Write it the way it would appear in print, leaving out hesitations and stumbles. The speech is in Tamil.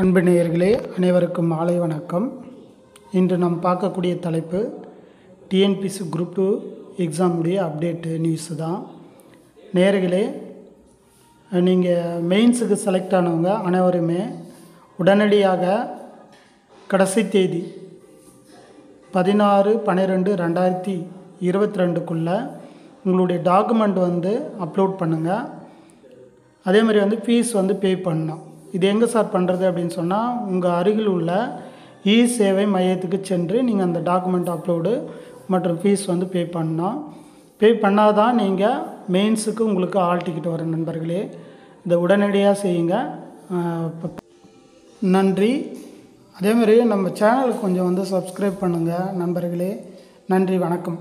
அன்பு நேயர்களே, அனைவருக்கும் மாலை வணக்கம். இன்று நாம் பார்க்கக்கூடிய தலைப்பு டிஎன்பிஎஸ்சி குரூப் 2 எக்ஸாமுடைய அப்டேட்டு நியூஸு தான். நேயர்களே, நீங்கள் மெயின்ஸுக்கு செலக்ட் ஆனவங்க அனைவருமே உடனடியாக கடைசி தேதி 16/12/2022க்குள்ளே உங்களுடைய டாக்குமெண்ட் அப்லோட் பண்ணுங்கள். அதேமாதிரி ஃபீஸ் பே பண்ணணும். இது எங்கே சார் பண்ணுறது அப்படின்னு சொன்னால், உங்கள் அருகில் உள்ள இ சேவை மையத்துக்கு சென்று நீங்கள் அந்த டாக்குமெண்ட் அப்லோடு மற்றும் ஃபீஸ் பே பண்ணணும். பே பண்ணால் தான் நீங்கள் மெயின்ஸுக்கு உங்களுக்கு ஆல் டிக்கெட் வரும். நண்பர்களே, இதை உடனடியாக செய்யுங்க. நன்றி. அதேமாதிரி நம்ம சேனலுக்கு கொஞ்சம் சப்ஸ்கிரைப் பண்ணுங்கள் நண்பர்களே. நன்றி, வணக்கம்.